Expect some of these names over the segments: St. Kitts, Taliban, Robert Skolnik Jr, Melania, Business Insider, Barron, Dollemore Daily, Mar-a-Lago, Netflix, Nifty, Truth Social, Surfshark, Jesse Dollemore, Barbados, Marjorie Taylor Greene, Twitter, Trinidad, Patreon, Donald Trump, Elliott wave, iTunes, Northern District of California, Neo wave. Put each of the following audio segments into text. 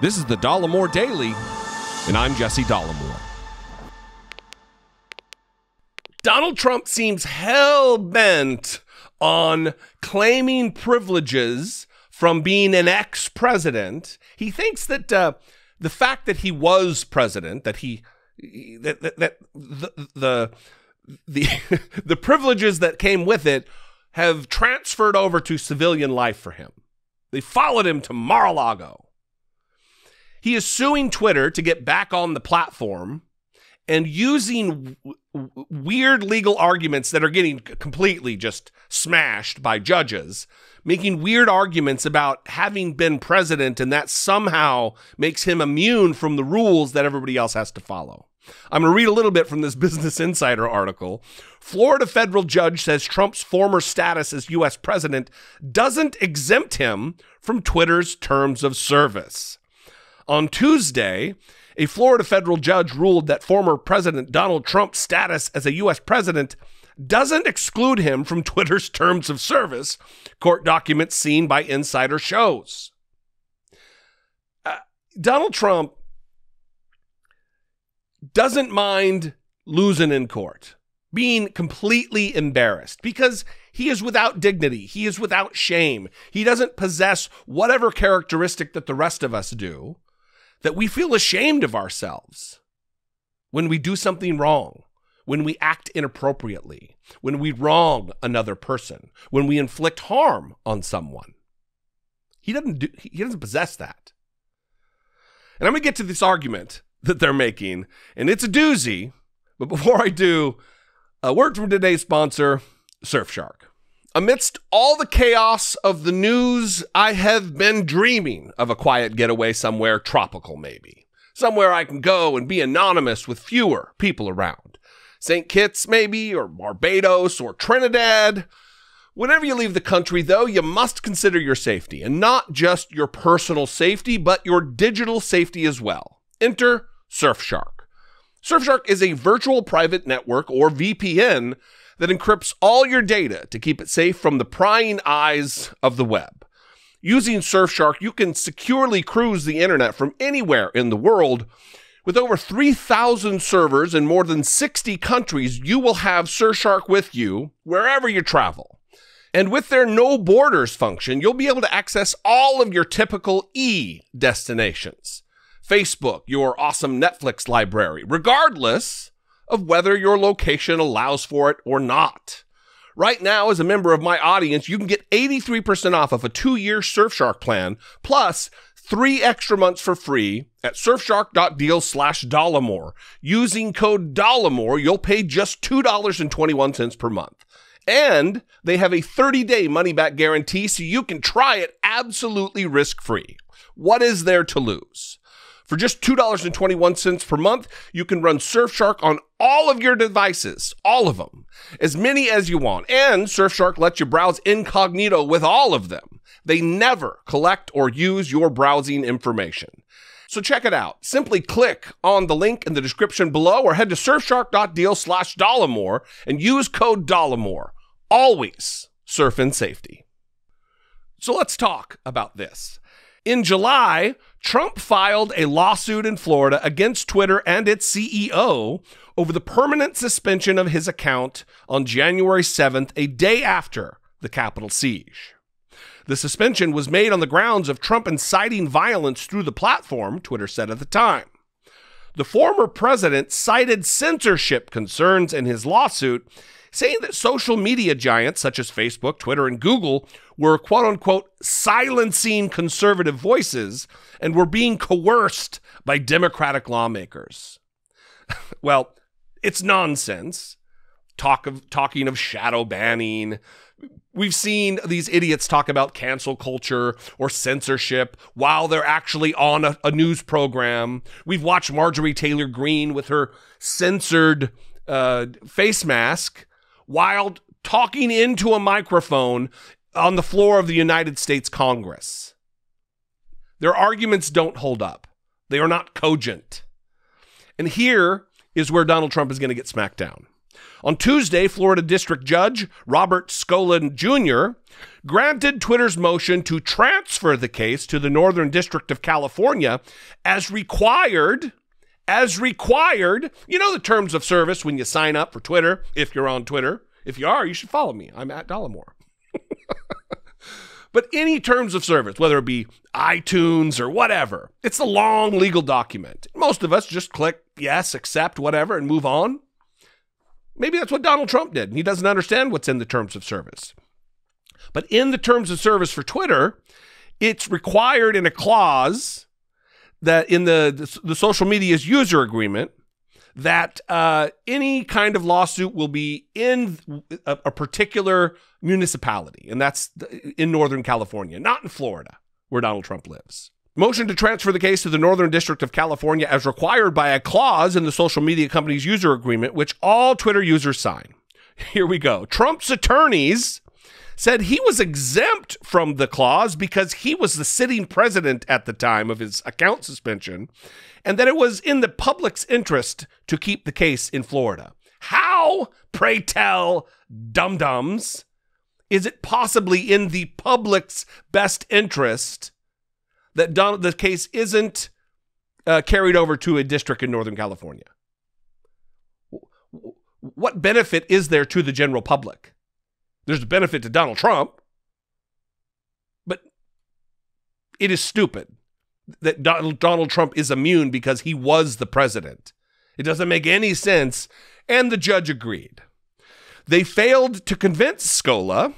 This is the Dollemore Daily, and I'm Jesse Dollemore. Donald Trump seems hell-bent on claiming privileges from being an ex-president. He thinks that the fact that he was president, that the privileges that came with it have transferred over to civilian life for him. They followed him to Mar-a-Lago. He is suing Twitter to get back on the platform and using weird legal arguments that are getting completely just smashed by judges, making weird arguments about having been president, and that somehow makes him immune from the rules that everybody else has to follow. I'm going to read a little bit from this Business Insider article. Florida federal judge says Trump's former status as U.S. president doesn't exempt him from Twitter's terms of service. On Tuesday, a Florida federal judge ruled that former President Donald Trump's status as a U.S. president doesn't exclude him from Twitter's terms of service, court documents seen by Insider shows. Donald Trump doesn't mind losing in court, being completely embarrassed, because he is without dignity. He is without shame. He doesn't possess whatever characteristic that the rest of us do, that we feel ashamed of ourselves when we do something wrong, when we act inappropriately, when we wrong another person, when we inflict harm on someone. He doesn't possess that. And I'm going to get to this argument that they're making, and it's a doozy, but before I do, a word from today's sponsor, Surfshark. Amidst all the chaos of the news, I have been dreaming of a quiet getaway somewhere tropical, maybe. Somewhere I can go and be anonymous with fewer people around. St. Kitts, maybe, or Barbados, or Trinidad. Whenever you leave the country, though, you must consider your safety, and not just your personal safety, but your digital safety as well. Enter Surfshark. Surfshark is a virtual private network, or VPN, that encrypts all your data to keep it safe from the prying eyes of the web. Using Surfshark, you can securely cruise the internet from anywhere in the world. With over 3,000 servers in more than 60 countries, you will have Surfshark with you wherever you travel. And with their No Borders function, you'll be able to access all of your typical e-destinations. Facebook, your awesome Netflix library, regardless of whether your location allows for it or not. Right now, as a member of my audience, you can get 83% off of a 2-year Surfshark plan, plus 3 extra months for free at surfshark.deal/Dollemore. Using code Dollemore, you'll pay just $2.21 per month. And they have a 30-day money-back guarantee, so you can try it absolutely risk-free. What is there to lose? For just $2.21 per month, you can run Surfshark on all of your devices, all of them, as many as you want. And Surfshark lets you browse incognito with all of them. They never collect or use your browsing information. So check it out. Simply click on the link in the description below or head to surfshark.deal/Dollemore and use code Dollemore. Always surf in safety. So let's talk about this. In July, Trump filed a lawsuit in Florida against Twitter and its CEO over the permanent suspension of his account on January 7th, a day after the Capitol siege. The suspension was made on the grounds of Trump inciting violence through the platform, Twitter said at the time. The former president cited censorship concerns in his lawsuit, saying that social media giants such as Facebook, Twitter, and Google were, quote-unquote, silencing conservative voices and were being coerced by Democratic lawmakers. Well, it's nonsense. Talking of shadow banning. We've seen these idiots talk about cancel culture or censorship while they're actually on a news program. We've watched Marjorie Taylor Greene with her censored face mask while talking into a microphone on the floor of the United States Congress. Their arguments don't hold up. They are not cogent. And here is where Donald Trump is going to get smacked down. On Tuesday, Florida District Judge Robert Skolnik Jr. granted Twitter's motion to transfer the case to the Northern District of California as required. You know the terms of service when you sign up for Twitter, if you're on Twitter. If you are, you should follow me. I'm at Dollemore. But any terms of service, whether it be iTunes or whatever, it's a long legal document. Most of us just click yes, accept, whatever, and move on. Maybe that's what Donald Trump did. He doesn't understand what's in the terms of service. But in the terms of service for Twitter, it's required in a clause that in the social media's user agreement that any kind of lawsuit will be in a particular municipality, and that's in Northern California, not in Florida, where Donald Trump lives. Motion to transfer the case to the Northern District of California as required by a clause in the social media company's user agreement, which all Twitter users sign. Here we go. Trump's attorneys said he was exempt from the clause because he was the sitting president at the time of his account suspension, and that it was in the public's interest to keep the case in Florida. How, pray tell, dum-dums, is it possibly in the public's best interest that the case isn't carried over to a district in Northern California? What benefit is there to the general public? There's a benefit to Donald Trump, but it is stupid that Donald Trump is immune because he was the president. It doesn't make any sense, and the judge agreed. They failed to convince Scola.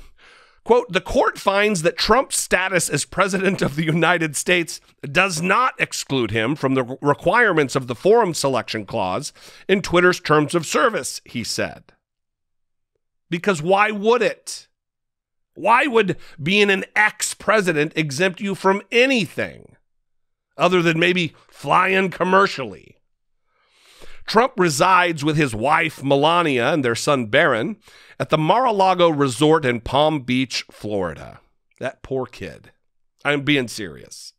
Quote, the court finds that Trump's status as president of the United States does not exclude him from the requirements of the forum selection clause in Twitter's terms of service, he said. Because why would it? Why would being an ex-president exempt you from anything other than maybe flying commercially? Trump resides with his wife, Melania, and their son, Barron, at the Mar-a-Lago resort in Palm Beach, Florida. That poor kid. I'm being serious.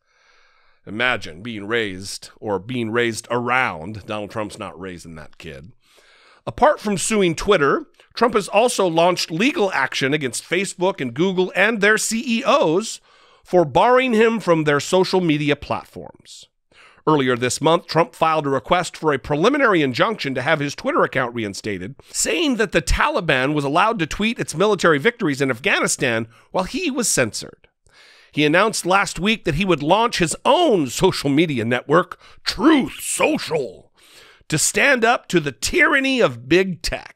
Imagine being raised around. Donald Trump's not raising that kid. Apart from suing Twitter, Trump has also launched legal action against Facebook and Google and their CEOs for barring him from their social media platforms. Earlier this month, Trump filed a request for a preliminary injunction to have his Twitter account reinstated, saying that the Taliban was allowed to tweet its military victories in Afghanistan while he was censored. He announced last week that he would launch his own social media network, Truth Social, to stand up to the tyranny of big tech.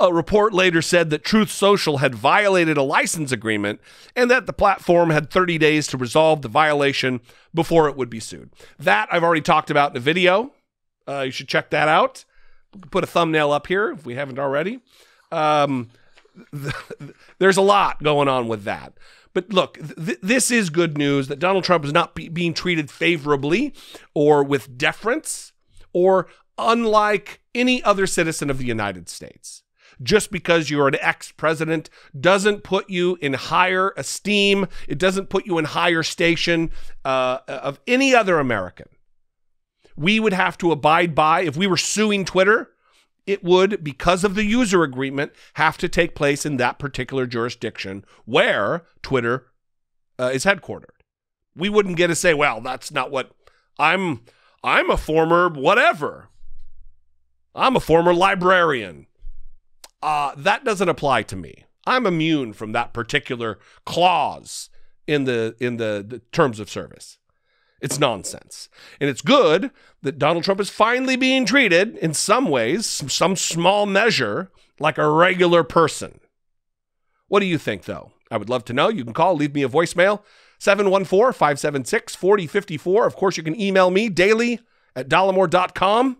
A report later said that Truth Social had violated a license agreement and that the platform had 30 days to resolve the violation before it would be sued. That I've already talked about in a video. You should check that out. Put a thumbnail up here if we haven't already. There's a lot going on with that. But look, this is good news that Donald Trump is not being treated favorably or with deference or unlike any other citizen of the United States. Just because you're an ex-president doesn't put you in higher esteem. It doesn't put you in higher station of any other American. We would have to abide by, if we were suing Twitter, it would, because of the user agreement, have to take place in that particular jurisdiction where Twitter is headquartered. We wouldn't get to say, well, that's not what I'm a former whatever. I'm a former librarian. That doesn't apply to me. I'm immune from that particular clause in the terms of service. It's nonsense. And it's good that Donald Trump is finally being treated in some ways, some small measure, like a regular person. What do you think, though? I would love to know. You can call, leave me a voicemail, 714-576-4054. Of course, you can email me daily@dollemore.com.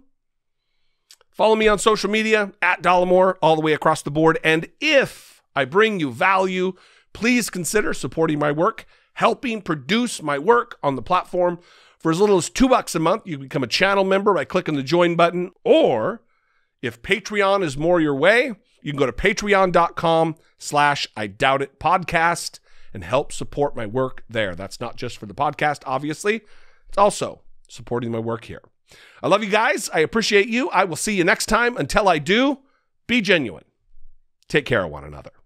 Follow me on social media, @Dollemore, all the way across the board. And if I bring you value, please consider supporting my work, helping produce my work on the platform. For as little as $2 a month, you can become a channel member by clicking the join button. Or if Patreon is more your way, you can go to patreon.com/I Doubt It Podcast and help support my work there. That's not just for the podcast, obviously. It's also supporting my work here. I love you guys. I appreciate you. I will see you next time. Until I do, be genuine. Take care of one another.